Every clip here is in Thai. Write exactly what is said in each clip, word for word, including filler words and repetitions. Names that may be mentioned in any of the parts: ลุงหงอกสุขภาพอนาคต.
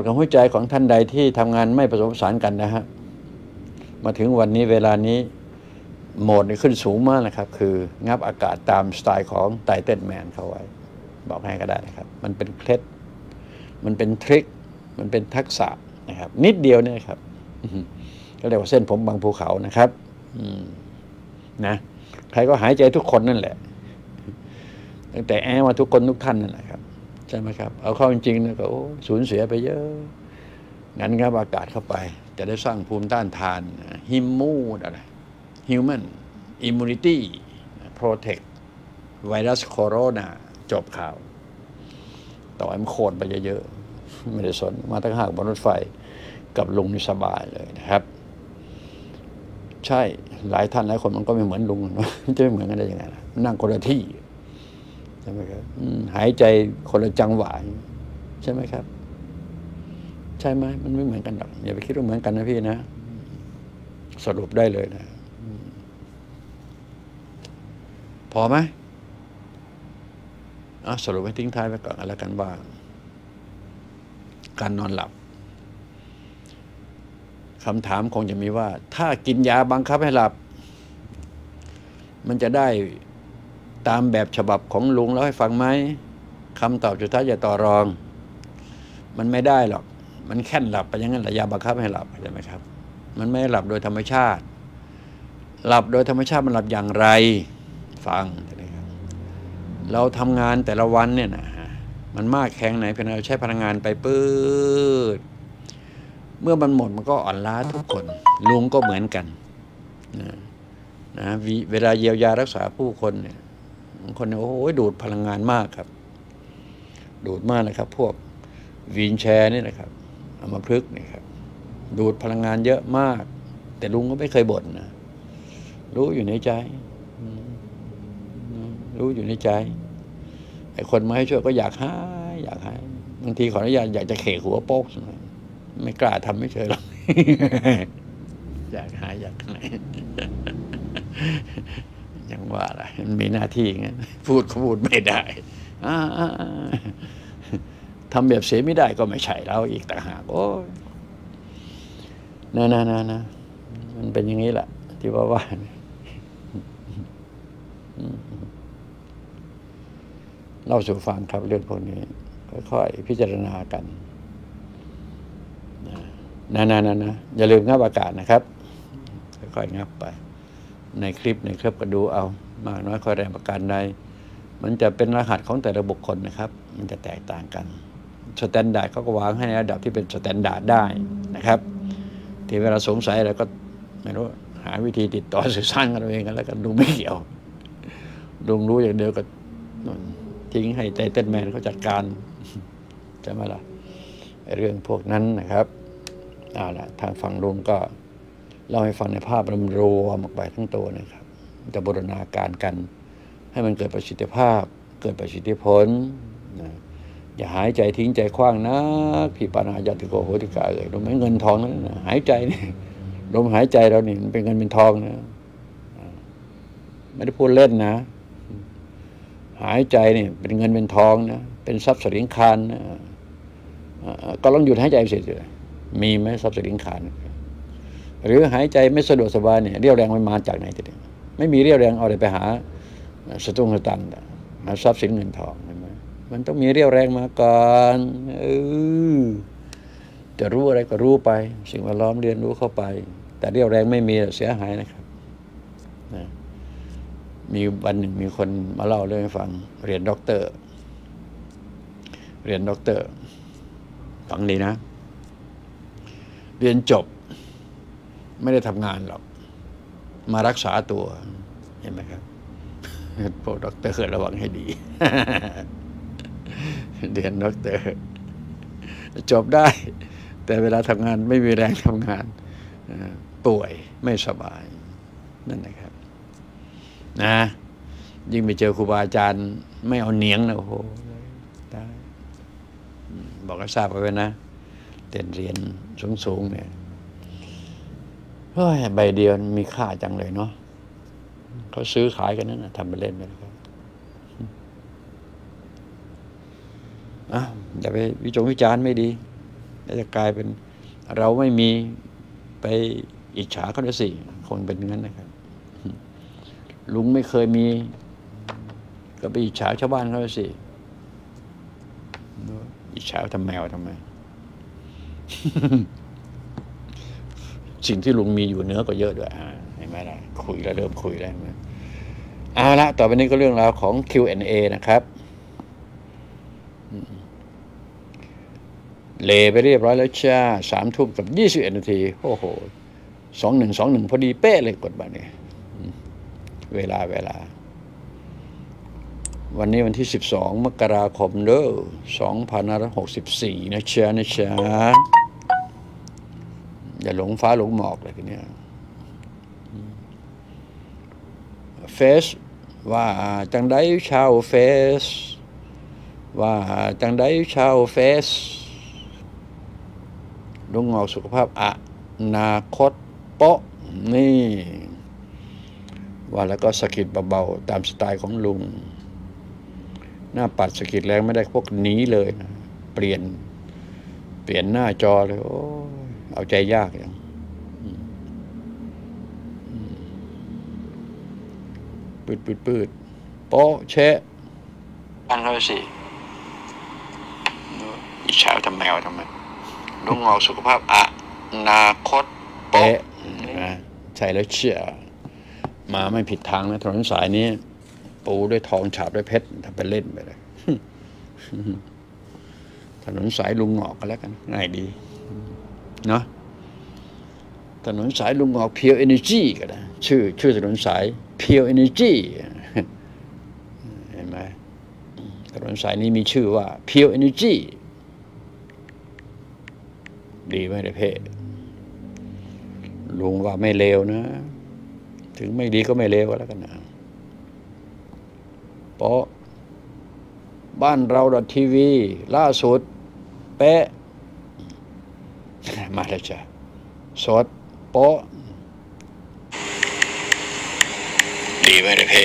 ส่วนของหัวใจของท่านใดที่ทำงานไม่ผสมผสานกันนะฮะมาถึงวันนี้เวลานี้โหมดขึ้นสูงมากนะครับคืองับอากาศตามสไตล์ของไทเทนแมนเขาไว้บอกให้ก็ได้นะครับมันเป็นเคล็ดมันเป็นทริคมันเป็นทักษะนะครับนิดเดียวเนี่ยครับก็เรียกว่าเส้นผมบางภูเขานะครับนะใครก็หายใจทุกคนนั่นแหละตั้งแต่แอมาทุกคนทุกท่านนั่นแหละครับใช่ไหมครับเอาเข้าจริงๆนะก็สูญเสียไปเยอะงั้นงับอากาศเข้าไปจะได้สร้างภูมิต้านทานฮิมมูดอะไรHuman Immunity Protect ไวรัสโคโรนาจบข่าวต่อให้มันโคตรไปเยอะๆไม่ได้สนมาตั้งหากบนรถไฟกับลุงนี่สบายเลยนะครับใช่หลายท่านหลายคนมันก็ไม่เหมือนลุงนะจะไม่เหมือนกันได้ยังไงล่ะนั่งคนละที่ใช่ไหมครับหายใจคนละจังหวะใช่ไหมครับใช่ไหมมันไม่เหมือนกันหรอกอย่าไปคิดว่าเหมือนกันนะพี่นะสรุปได้เลยนะพอไหมอ่ะสรุปให้ทิ้งท้ายไปก่อนแล้วกันว่าการนอนหลับคำถามคงจะมีว่าถ้ากินยาบังคับให้หลับมันจะได้ตามแบบฉบับของลุงแล้วให้ฟังไหมคำตอบสุดท้ายอย่าต่อรองมันไม่ได้หรอกมันแค่นหลับไปอย่างนั้นแหละยาบังคับให้หลับใช่ไหมครับมันไม่หลับโดยธรรมชาติหลับโดยธรรมชาติมันหลับอย่างไรฟังนะครับเราทำงานแต่ละวันเนี่ยนะมันมากแข็งไหนเพียงเราใช้พลังงานไปปื๊ดเมื่อมันหมดมันก็อ่อนล้าทุกคนลุงก็เหมือนกันนะนะเวลาเยียวยารักษาผู้คนเนี่ยบางคนเนี่ยโอ้ยดูดพลังงานมากครับดูดมากนะครับพวกวีนแชร์นี่นะครับเอามาพลึกนี่ครับดูดพลังงานเยอะมากแต่ลุงก็ไม่เคยบ่นนะรู้อยู่ในใจรู้อยู่ในใจไอ้คนมาให้ช่วยก็อยากหายอยากหายบางทีขออนุญาตอยากจะเขกหัวโป๊กไม่กล้าทำไม่เฉยหรอกอยากหายอยากไหนยังว่าอะไรมันมีหน้าที่งั้นพูดก็พูดไม่ได้ทำแบบเสียไม่ได้ก็ไม่ใช่แล้วอีกต่างหากโอ้ยนะนะนะนะมันเป็นอย่างนี้แหละที่ว่าว่าเล่าสู่ฟังครับเรื่องพวกนี้ค่อยๆพิจารณากันนะนะนะนะอย่าลืมงับอากาศนะครับค่อยๆงับไปในคลิปในคลิปก็ดูเอามากน้อยค่อยแรงประการใดมันจะเป็นรหัสของแต่ละบุคคลนะครับมันจะแตกต่างกันสแตนดาร์ดเขาก็วางให้ในระดับที่เป็นสแตนดาร์ดได้นะครับที่เวลาสงสัยอะไรก็ไม่รู้หาวิธีติดต่อสื่อสารกันเองกันแล้วกันดูไม่เกี่ยวดูรู้อย่างเดียวก็ทิ้งให้ไทเทนแมนเขาจัดการใช่ไหมล่ะเรื่องพวกนั้นนะครับเอาล่ะทางฝั่งลุงก็เล่าให้ฟังในภาพรวมรวมออกไปทั้งตัวนะครับจะบูรณาการกันให้มันเกิดประสิทธิภาพเกิดประสิทธิผลนะอย่าหายใจทิ้งใจคว้างนะพี่ปานาญาติโกโหติกาเอ่ยลมหายเงินทองนั่นนะหายใจนี่ลมหายใจเรานี่มันเป็นเงินเป็นทองนะไม่ได้พูดเล่นนะหายใจเนี่ยเป็นเงินเป็นทองนะเป็นทรัพย์สินคานนะก็ลองหยุดหายใจเสร็จมีไหมทรัพย์สินคานหรือหายใจไม่สะดวกสบายเนี่ยเรี่ยวแรงมันมาจากไหนจะเนี่ยไม่มีเรี่ยวแรงเอาอะไรไปหาสตุ้งสตังค์หาทรัพย์สินเงินทองใช่ไหมมันต้องมีเรี่ยวแรงมาก่อนเออจะรู้อะไรก็รู้ไปสิ่งแวดล้อมเรียนรู้เข้าไปแต่เรี่ยวแรงไม่มีเสียหายนะครับนะมีวันหนึ่งมีคนมาเล่าเรื่องให้ฟังเรียนด็อกเตอร์เรียนด็อกเตอร์ฟังดีนะเรียนจบไม่ได้ทำงานหรอกมารักษาตัวเห็นไหมครับพวกด็อกเตอร์ระวังให้ดี เรียนด็อกเตอร์จบได้แต่เวลาทำงานไม่มีแรงทำงานป่วยไม่สบายนั่นนะครับนะยิ่งไปเจอครูบาอาจารย์ไม่เอาเนียงนะโอ้โหได้บอกให้ทราบไปไว้นะเรียนเรียนสูงๆเนี่ยเฮ้ยใบเดียวมีค่าจังเลยเนาะเขาซื้อขายกันนั่นนะทำไปเล่นไปนะครับอ่ะอย่าไปวิจารณ์ไม่ดี ก็จะกลายเป็นเราไม่มีไปอิจฉาเขาด้วยสิคงเป็นงั้นนะครับลุงไม่เคยมีก็ไปอิจฉาชาวบ้านเขาด้วยสิอิจฉาทำแมวทำไม สิ่งที่ลุงมีอยู่เนื้อกว่าเยอะด้วยเห็นไหมล่ะคุยแล้วเริ่มคุยแล้วนะเอาละต่อไปนี้ก็เรื่องราวของ คิว แอนด์ เอ นะครับเลไปเรียบร้อยแล้วจ้าสามทุ่มกับยี่สิบเอ็ดนาทีโอ้โหสองหนึ่งสองหนึ่งพอดีเป๊ะเลยกดบัตรเนี่ยเวลาเวลาวันนี้วันที่สิบสองมกราคมเด้อสองพันห้าร้อยหกสิบสี่นะจ้านะจ้าอย่าหลงฟ้าหลงหมอกเลยทีเนี้ยเฟสว่าจังได้ชาวเฟสว่าจังได้ชาวเฟสลุงงอกสุขภาพอนาคตโป๊ะนี่ว่าแล้วก็สะกิดเบาๆตามสไตล์ของลุงหน้าปัดสะกิดแรงไม่ได้พวกนี้เลยนะเปลี่ยนเปลี่ยนหน้าจอเลยโอ้เอาใจยากอย่างปืดปืดปืดโป๊ะเชะอันร้อยสี่อิจฉาทำแมวทำไมลุงงอกสุขภาพอนาคตโป๊ะนะใช่แล้วเชื่อมาไม่ผิดทางนะถนนสายนี้ปูด้วยทองฉาบด้วยเพชรทำเป็นเล่นไปเลยถนนสายลุงงอกกันแล้วกันง่ายดีเนาะถนนสายลุงงอกเพียวเอเนจีก็ได้ชื่อชื่อถนนสายเพียวเอเนจีเห็นไหมถนนสายนี้มีชื่อว่าเพียวเอเนจีดีไหมเพ่ลุงว่าไม่เลวนะถึงไม่ดีก็ไม่เลวแล้วกันนะเพราะบ้านเราดอททีวีล่าสุดเป๊ะมาแล้วจ้ะสดโป๊ะดีไหมเพ่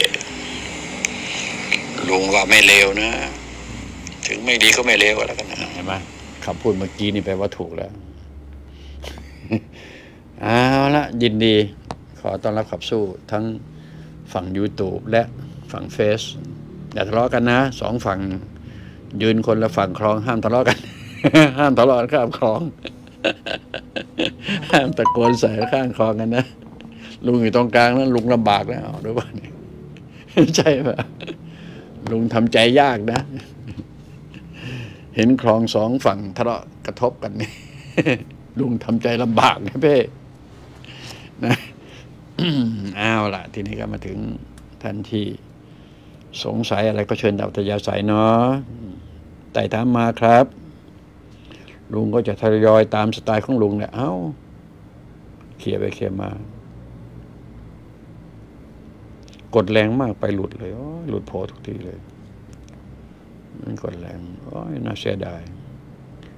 ลุงว่าไม่เลวนะถึงไม่ดีก็ไม่เลวแล้วกันนะเห็นไหมคำพูดเมื่อกี้นี่แปลว่าถูกแล้วเอาละยินดีขอต้อนรับขับสู้ทั้งฝั่ง YouTube และฝั่ง Face อย่าทะเลาะกันนะสองฝั่งยืนคนละฝั่งคลองห้ามทะเลาะกัน ห้ามทะเลาะกันข้ามคลอง ห้ามตะโกนใส่ข้างคลองกันนะลุงอยู่ตรงกลางนะลุงลำบากนะเอาด้วยว่าเนี่ยใช่ป่ะลุงทำใจยากนะ เห็นคลองสองฝั่งทะเลาะกระทบกันนี่ ลุงทำใจลำบากนะเพ่นะเอาล่ะทีนี้ก็มาถึงท่านที่สงสัยอะไรก็เชิญดาวตยาสัยเนาะไต่ถามมาครับลุงก็จะทยอยตามสไตล์ของลุงเนี่ยเอ้าเคลียร์ไปเคลียร์มากดแรงมากไปหลุดเลยหลุดโผทุกทีเลยมันกดแรงโอ้ยน่าเสียดาย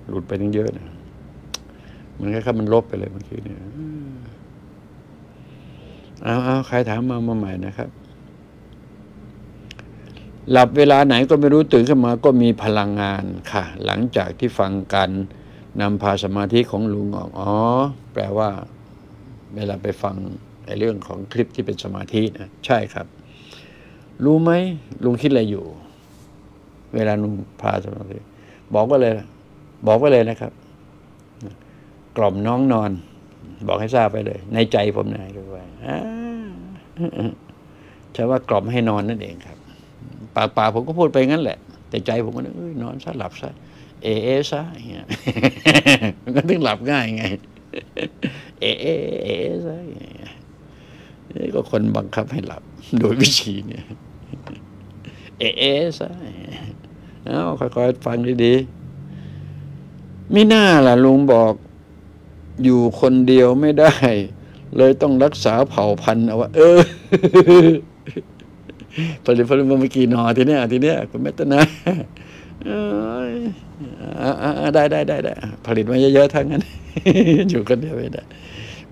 หลุดไปตั้งเยอะนะมันแค่มันลบไปเลยเมื่อกี้เนี่ยเอาเอาใครถามมามาใหม่นะครับหลับเวลาไหนก็ไม่รู้ตื่นขึ้นมาก็มีพลังงานค่ะหลังจากที่ฟังการนำพาสมาธิของลุงออกอ๋อแปลว่าเวลาไปฟังในเรื่องของคลิปที่เป็นสมาธินะใช่ครับรู้ไหมลุงคิดอะไรอยู่เวลาลุงพาสมาธิบอกก็เลยบอกก็เลยนะครับกล่อมน้องนอนบอกให้ทราบไปเลยในใจผมนายดูไว้ใช่ว่ากล่อมให้นอนนั่นเองครับปากปากผมก็พูดไปงั้นแหละแต่ใจผมก็นึกนอนซะหลับซะเอเอซะอย่างเงี้ยมันก็ถึงหลับง่ายไงเอเอเอซะอย่างเงี้ยนี่ก็คนบังคับให้หลับโดยวิธีเนี่ยเอเอซะเอ้าค่อยๆฟังดีๆไม่น่าล่ะลุงบอกอยู่คนเดียวไม่ได้เลยต้องรักษาเผ่าพันธุ์เอาว่าเออพอดีพอดีเมื่อกี้นอทีเนี้ยทีเนี้ยคุณแม่ตนะได้ได้ได้ได้ผลิตมาเยอะๆทั้งนั้นอยู่คนเดียวไม่ได้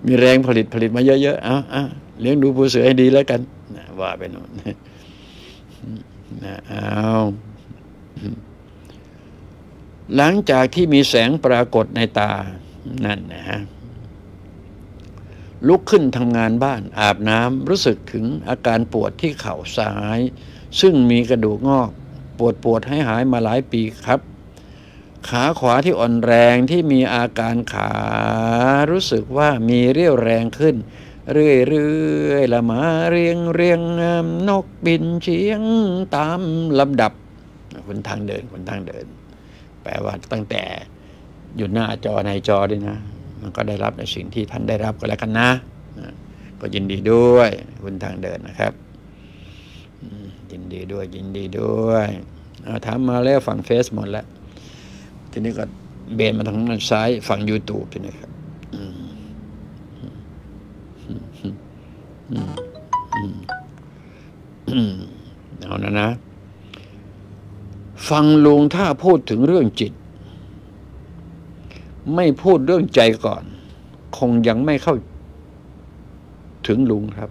มีแรงผลิตผลิตมาเยอะๆเอาเอาเลี้ยงดูปูเสือให้ดีแล้วกันว่าไปโน่นเอา หลังจากที่มีแสงปรากฏในตานั่นนะฮะลุกขึ้นทำงานบ้านอาบน้ำรู้สึกถึงอาการปวดที่เข่าซ้ายซึ่งมีกระดูกงอกปวดปวดให้หายมาหลายปีครับขาขวาที่อ่อนแรงที่มีอาการขารู้สึกว่ามีเรี่ยวแรงขึ้นเรื่อยๆละมาเรียงเรียงนกบินเฉียงตามลำดับคนทางเดินคนทางเดินแปลว่าตั้งแต่อยู่หน้าจอในจอด้วยนะมันก็ได้รับในสิ่งที่ท่านได้รับก็แล้วกันนะก็ยินดีด้วยคนทางเดินนะครับยินดีด้วยยินดีด้วยเอาถามมาแล้วฝั่งเฟซหมดแล้วทีนี้ก็เบนมาทางด้านซ้ายฝั่ง YouTube ทีนี้ครับเอานะนะฟังลุงถ้าพูดถึงเรื่องจิตไม่พูดเรื่องใจก่อนคงยังไม่เข้าถึงลุงครับ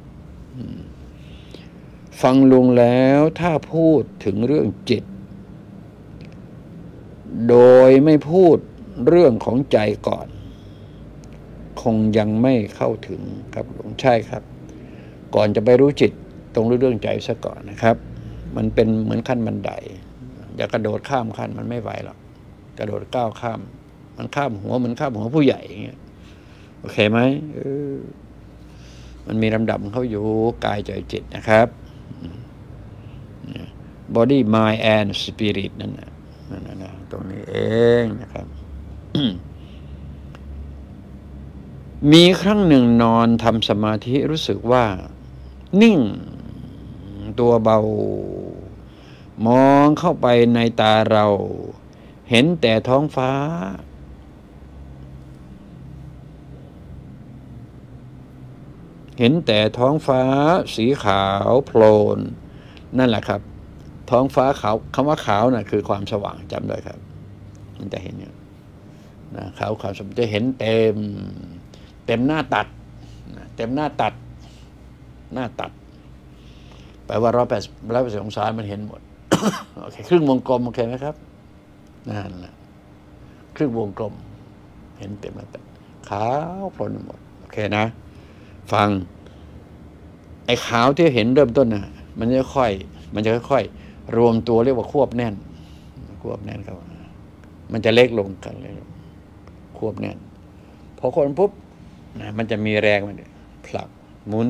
ฟังลุงแล้วถ้าพูดถึงเรื่องจิตโดยไม่พูดเรื่องของใจก่อนคงยังไม่เข้าถึงครับลุงใช่ครับก่อนจะไปรู้จิตตรงรู้เรื่องใจซะก่อนนะครับมันเป็นเหมือนขั้นบันไดอย่ากระโดดข้ามขั้นมันไม่ไหวหรอกกระโดดก้าวข้ามมันข้ามหัวมันข้ามหัวผู้ใหญ่อย่างเงี้ยโอเคไหมเออมันมีลำดับเขาอยู่กายใจจิตนะครับ body mind and spirit นั่นนะนั่นนะตรงนี้เองนะครับ มีครั้งหนึ่งนอนทำสมาธิรู้สึกว่านิ่งตัวเบามองเข้าไปในตาเราเห็นแต่ท้องฟ้าเห็นแต่ท้องฟ้าสีขาวโพลนนั่นแหละครับท้องฟ้าขาวคำว่าขาวน่ะคือความสว่างจำได้ครับมันจะเห็นเนี่ยนะขาวความสว่างจะเห็นเต็มเต็มหน้าตัดเต็มหน้าตัดหน้าตัดแปลว่าร้อยแปดร้อยแปดสิบองศามันเห็นหมด โอเคครึ่งวงกลมโอเคไหมครับนั่นแหละครึ่งวงกลมเห็นเต็มหน้าตัดขาวโพลนหมดโอเคนะฟังไอ้ขาวที่เห็นเริ่มต้นนะมันจะค่อยมันจะค่อยๆรวมตัวเรียกว่าควบแน่นควบแน่นครับมันจะเล็กลงกันเลยควบแน่นพอคนปุ๊บนะมันจะมีแรงมันผลักหมุน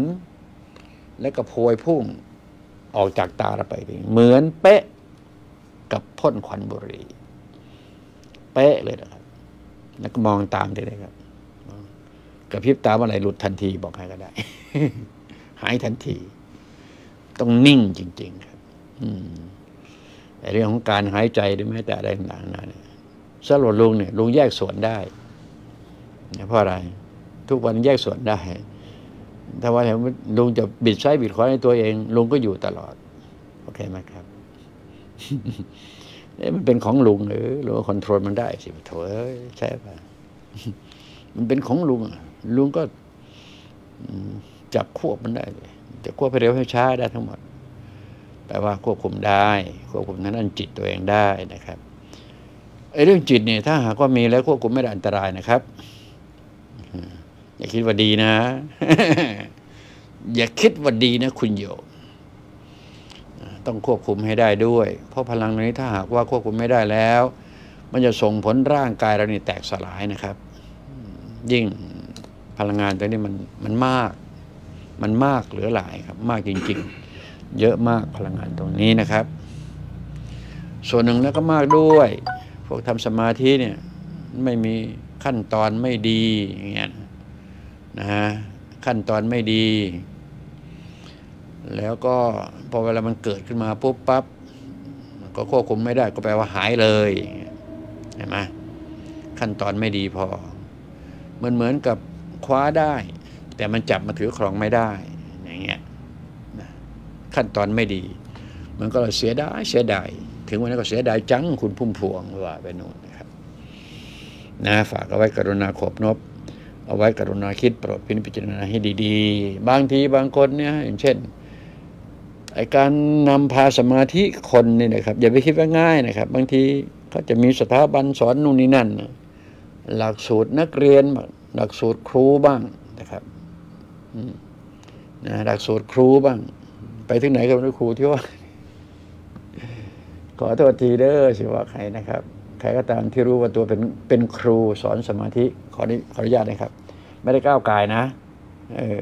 แล้วก็โพยพุ่งออกจากตาเราไปเหมือนเป๊ะกับพ่นควันบุหรี่เป๊ะเลยนะครับแล้วก็มองตามได้เลยครับกระพริบตาเมื่อไหร่หลุดทันทีบอกใครก็ได้ หายทันทีต้องนิ่งจริงๆครับเรื่องของการหายใจหรือแม้แต่อะไรต่างๆนั้นสรุปลุงเนี่ยลุงแยกส่วนได้เพราะอะไรทุกวันแยกส่วนได้ถ้าว่าลุงจะบิดซ้ายบิดขวาในตัวเองลุงก็อยู่ตลอดโอเคไหมครับ มันเป็นของลุงหรือลุงคอนโทรลมันได้สิโถ่ใช่ป่ะ มันเป็นของลุงลุงก็จับควบมันได้จะควบให้เร็วให้ช้าได้ทั้งหมดแปลว่าควบคุมได้ควบคุมทางด้านจิตตัวเองได้นะครับไอ้เรื่องจิตเนี่ยถ้าหากว่ามีแล้วควบคุมไม่ได้อันตรายนะครับอย่าคิดว่าดีนะ อย่าคิดว่าดีนะคุณโยมต้องควบคุมให้ได้ด้วยเพราะพลังนี้ถ้าหากว่าควบคุมไม่ได้แล้วมันจะส่งผลร่างกายเรานี่แตกสลายนะครับยิ่งพลังงานตัวนี้มันมันมากมันมากเหลือหลายครับมากจริงๆเยอะมากพลังงานตรงนี้นะครับส่วนหนึ่งแล้วก็มากด้วยพวกทำสมาธิเนี่ยไม่มีขั้นตอนไม่ดีอย่างเงี้ยนะฮะขั้นตอนไม่ดีแล้วก็พอเวลามันเกิดขึ้นมาปุ๊บปั๊บก็ควบคุมไม่ได้ก็แปลว่าหายเลยเห็นไหมขั้นตอนไม่ดีพอมันเหมือนกับคว้าได้แต่มันจับมาถือครองไม่ได้อย่างเงี้ยขั้นตอนไม่ดีมันก็เลยเสียดายเสียดายถึงวันนั้นก็เสียดายจังคุณพุ่มพวงว่าไปโน่นนะครับนะฝากเอาไว้กรุณาขอบนบเอาไว้กรุณาคิดโปรดพิจารณาให้ดีๆบางทีบางคนเนี่ยอย่างเช่นไอการนำพาสมาธิคนนี่นะครับอย่าไปคิดว่าง่ายนะครับบางที เขาจะมีสถาบันสอนนู่นนี่นั่นหลักสูตรนักเรียนหลักสูตรครูบ้างนะครับหลักสูตรครูบ้างไปถึงไหนกับครูที่ว่าขอโทษทีเด้อสิว่าใครนะครับใครก็ตามที่รู้ว่าตัวเป็นเป็นครูสอนสมาธิขอขออนุญาตนะครับไม่ได้ก้าวกายนะเออ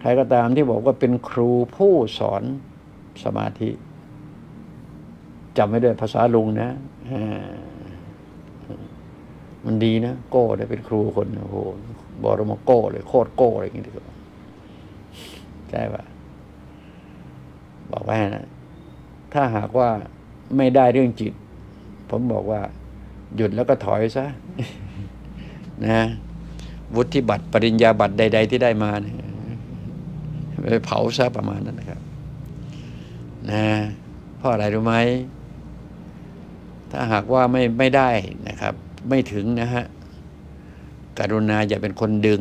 ใครก็ตามที่บอกว่าเป็นครูผู้สอนสมาธิจำไม่ได้ภาษาลุงนะมันดีนะโก้ได้เป็นครูคนโอ้โหบรมโก้เลยโคตรโก้อะไรอย่างเงี้ยใช่ปะบอกไว้นะถ้าหากว่าไม่ได้เรื่องจิตผมบอกว่าหยุดแล้วก็ถอยซะนะวุฒิบัตรปริญญาบัตรใดๆที่ได้มาเนี่ยไปเผาซะประมาณนั้นนะครับนะเพราะอะไรรู้ไหมถ้าหากว่าไม่ไม่ได้นะครับไม่ถึงนะฮะกรุณาอย่าเป็นคนดึง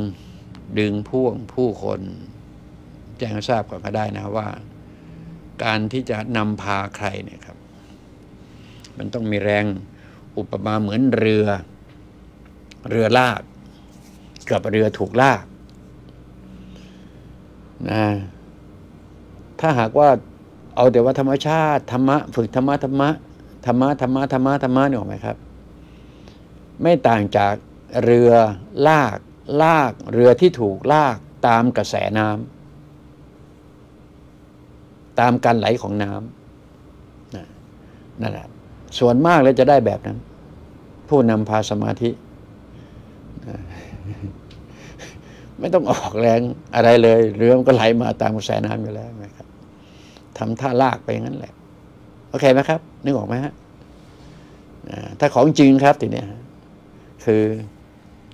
ดึงพ่วงผู้คนแจ้งทราบก่อนก็ได้นะว่าการที่จะนำพาใครเนี่ยครับมันต้องมีแรงอุปมาเหมือนเรือเรือลากกับเรือถูกลากนะถ้าหากว่าเอาแต่ว่าธรรมชาติธรรมะฝึกธรรมะธรรมะธรรมะธรรมะธรรมะธรรมะนี่ออกไหมครับไม่ต่างจากเรือลากลากเรือที่ถูกลากตามกระแสน้ำตามการไหลของน้ำนะนั่นแหละส่วนมากแล้วจะได้แบบนั้นผู้นำพาสมาธินะไม่ต้องออกแรงอะไรเลยเรือมันก็ไหลมาตามกระแสน้ำอยู่แล้วนะครับทำท่าลากไปงั้นแหละโอเคไหมครับนึกออกไหมฮะถ้าของจริงครับทีเนี้ยคือ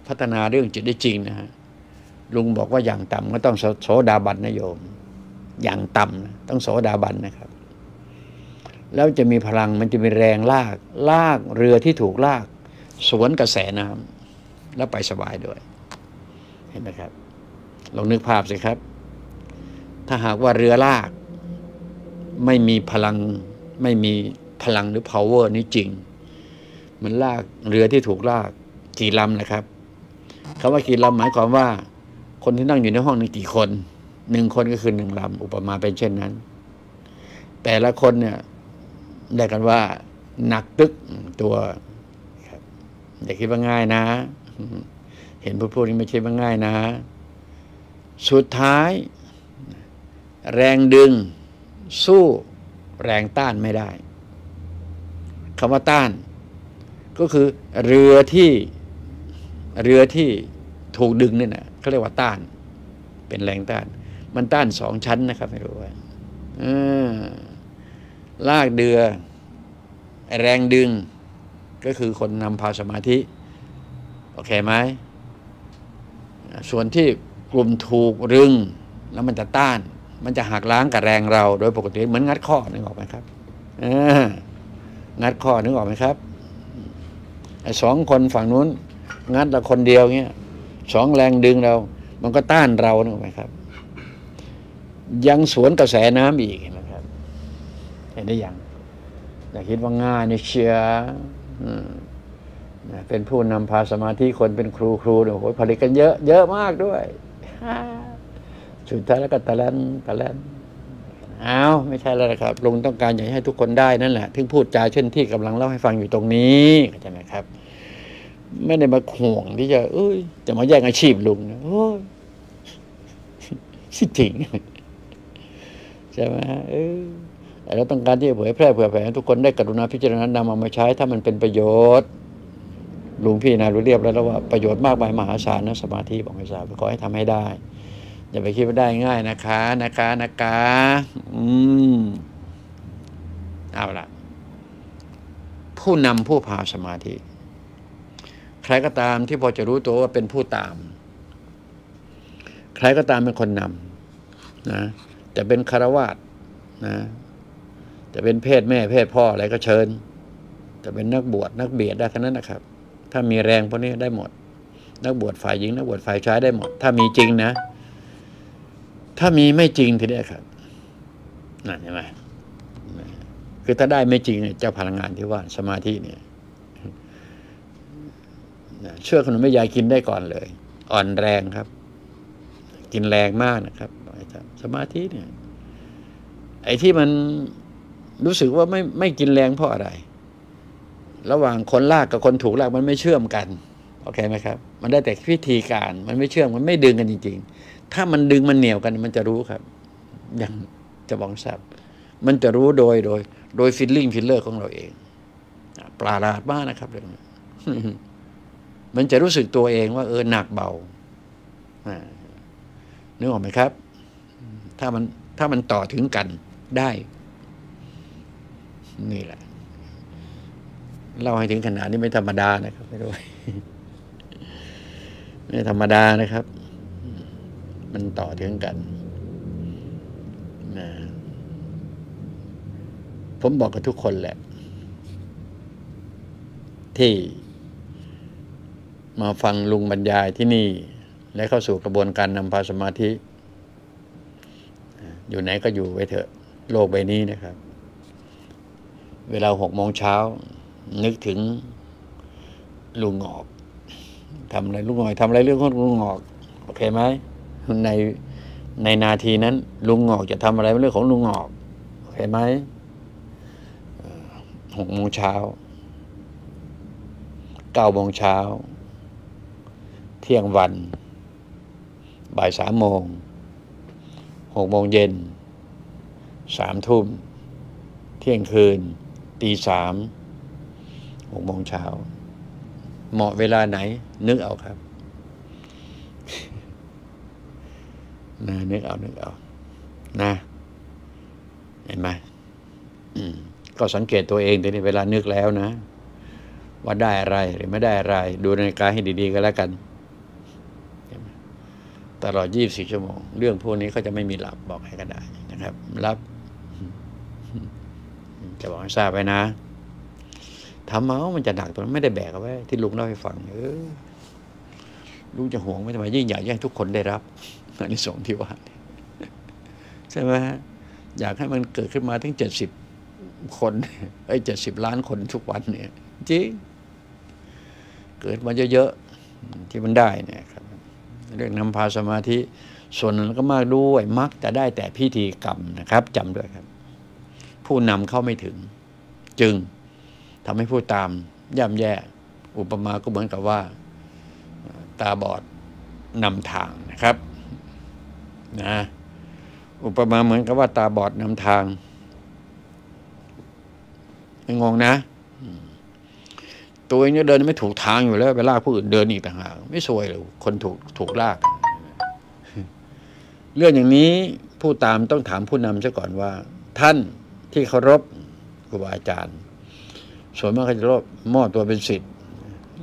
พัฒนาเรื่องจิตได้จริงนะฮะลุงบอกว่าอย่างต่ำก็ต้องโสดาบันนะโยมอย่างต่ำนะต้องโสดาบันนะครับแล้วจะมีพลังมันจะมีแรงลากลากเรือที่ถูกลากสวนกระแสน้ำแล้วไปสบายด้วยเห็นไหมครับลองนึกภาพสิครับถ้าหากว่าเรือลากไม่มีพลังไม่มีพลังหรือ power นี้จริงมันลากเรือที่ถูกลากกี่ลำนะครับคำว่ากี่ลำหมายความว่าคนที่นั่งอยู่ในห้องนั้นกี่คนหนึ่งคนก็คือหนึ่งลำอุปมาเป็นเช่นนั้นแต่ละคนเนี่ยได้กันว่าหนักตึกตัวครับอย่าคิดว่าง่ายนะเห็นพูดๆนี้ไม่ใช่ว่าง่ายนะสุดท้ายแรงดึงสู้แรงต้านไม่ได้คำว่าต้านก็คือเรือที่เรือที่ถูกดึงเนี่ยนะเขาเรียกว่าต้านเป็นแรงต้านมันต้านสองชั้นนะครับไม่รู้ว่าลากเรือแรงดึงก็คือคนนำพาสมาธิโอเคไหมส่วนที่กลุ่มถูกรึงแล้วมันจะต้านมันจะหักล้างกับแรงเราโดยปกติเหมือนงัดข้อนึกออกไหมครับงัดข้อนึกออกไหมครับสองคนฝั่งนู้นงัดเราคนเดียวเงี้ยสองแรงดึงเรามันก็ต้านเรานึกออกไหมครับยังสวนกระแสน้ำอีกเห็นไหมครับเห็นได้ยังอย่าคิดว่าง่ายนี่เชียเป็นผู้นำพาสมาธิคนเป็นครูครูโอ้โหผลิตกันเยอะเยอะมากด้วยสุดท้ายแล้วก็ตะแลนตะแลนเอาไม่ใช่แล้วนะครับลุงต้องการอยากให้ทุกคนได้นั่นแหละถึงพูดจาเช่นที่กำลังเล่าให้ฟังอยู่ตรงนี้เข้าใจไหมครับไม่ได้มาห่วงที่จะเอ้ยจะมาแย่งอาชีพลุงนะโอ้ยสิจริงใช่ไหมเออเราต้องการที่จะเผยแพร่เผยแผ่ทุกคนได้กรุณาพิจารณานำเอามาใช้ถ้ามันเป็นประโยชน์ลุงพี่นะรู้เรียบแล้วว่าประโยชน์มากมายมหาศาลนะสมาธิบอกให้ทราบขอให้ทำให้ได้อย่าไปคิดว่าได้ง่ายนะคะนะคะนะคะอืมเอาล่ะผู้นำผู้พาสมาธิใครก็ตามที่พอจะรู้ตัวว่าเป็นผู้ตามใครก็ตามเป็นคนนำนะจะเป็นคฤหัสถ์นะจะเป็นเพศแม่เพศพ่ออะไรก็เชิญจะเป็นนักบวชนักเบียดได้ทั้งนั้นนะครับถ้ามีแรงพวกนี้ได้หมดนักบวชฝ่ายหญิงนักบวชฝ่ายชายได้หมดถ้ามีจริงนะถ้ามีไม่จริงทีเดียวครับนั่นใช่ไหม คือถ้าได้ไม่จริงเจ้าพลังงานที่ว่าสมาธิเนี่ยเชื่อขนมแม่ยายกินได้ก่อนเลยอ่อนแรงครับกินแรงมากนะครับสมาธิเนี่ยไอ้ที่มันรู้สึกว่าไม่ไม่กินแรงเพราะอะไรระหว่างคนลากกับคนถูกลากมันไม่เชื่อมกันโอเคไหมครับมันได้แต่วิธีการมันไม่เชื่อมมันไม่ดึงกันจริงๆถ้ามันดึงมันเหนี่ยวกันมันจะรู้ครับอย่างจะบองทราบมันจะรู้โดยโดยโดยฟิลลิ่งฟิลเลอร์ของเราเองปราราดมากนะครับเรื่องนี้ มันจะรู้สึกตัวเองว่าเออหนักเบานึกออกไหมครับถ้ามันถ้ามันต่อถึงกันได้นี่แหละเล่าให้ถึงขนาดนี้ไม่ธรรมดานะครับไม่รู้ไม่ธรรมดานะครับมันต่อถึงกันนะผมบอกกับทุกคนแหละที่มาฟังลุงบรรยายที่นี่และเข้าสู่กระบวนการนำพาสมาธิอยู่ไหนก็อยู่ไว้เถอะโลกใบนี้นะครับเวลาหกโมงเช้านึกถึงลุงงอกทำอะไรลุงงอกทำอะไรเรื่องของลุงงอกโอเคไหมในในนาทีนั้นลุงงอกจะทำอะไรเรื่องของลุงงอกโอเคไหมหกโมงเช้าเก้าโมงเช้าเที่ยงวันบ่ายสามโมงหกโมงเย็นสามทุ่มเที่ยงคืนตีสามหกโมงเช้าเหมาะเวลาไหนนึกเอาครับนะนึกเอานึกเอานะเห็นไหมก็สังเกตตัวเองแต่ในเวลานึกแล้วนะว่าได้อะไรหรือไม่ได้อะไรดูนาฬิกาให้ดีๆก็แล้วกันตลอดยี่สิบสี่ชั่วโมงเรื่องพวกนี้เขาจะไม่มีหลับบอกให้ก็ได้นะครับรับจะบอกให้ทราบไว้นะทำเอามันจะหนักตัวนั้นไม่ได้แบกเอาไว้ที่ลุงเล่าให้ฟังเออลุงจะห่วงไม่ทำไมยิ่งอยากให้ทุกคนได้รับอันนี้สองที่ว่าใช่ไหมฮะอยากให้มันเกิดขึ้นมาถึงเจ็ดสิบคนไอ้เจ็ดสิบล้านคนทุกวันเนี่ยจริงเกิดมาเยอะๆที่มันได้เนี่ยครับเรื่องนำพาสมาธิส่วนนั้นก็มากด้วยมักจะได้แต่พิธีกรรมนะครับจำด้วยครับผู้นำเข้าไม่ถึงจึงทำให้ผู้ตามย่ำแย่อุปมาก็เหมือนกับว่าตาบอดนำทางนะครับนะอุปมาเหมือนกับว่าตาบอดนำทางไม่งงนะตัวเองเนี่ยเดินไม่ถูกทางอยู่แล้วไปลากผู้อื่นเดินอีกต่างหากไม่สวยเลยคนถูกถูกลากเรื่องอย่างนี้ผู้ตามต้องถามผู้นำซะก่อนว่าท่านที่เคารพครูบาอาจารย์ส่วนมากเขาจะรอบมอบตัวเป็นศิษย์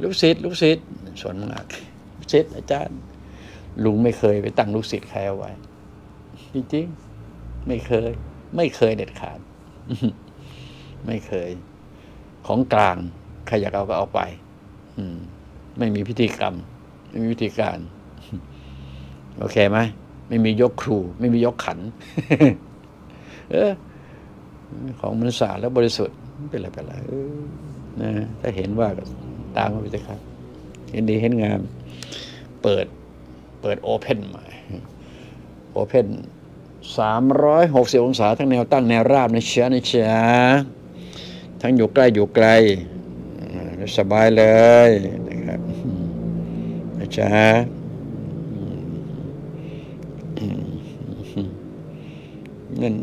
ลูกศิษย์ลูกศิษย์ส่วนมากศิษย์อาจารย์ลุงไม่เคยไปตั้งลูกศิษย์ใครเอาไว้จริงๆไม่เคยไม่เคยเด็ดขาดไม่เคยของกลางใครอยากเอาก็เอาไปไม่มีพิธีกรรมไม่มีพิธีการโอเคไหมไม่มียกครูไม่มียกขันเออของมันสะอาดและบริสุทธิ์เป็นอะไรเป็นอะไรนะถ้าเห็นว่าตามเขาไปสิครับเห็นดีเห็นงามเปิดเปิดโอเพนมาโอเพนสามร้อยหกสิบองศาทั้งแนวตั้งแนวราบนะเชียนะเชียทั้งอยู่ใกล้อยู่ไกลสบายเลยนะครับนะจ๊ะนั่น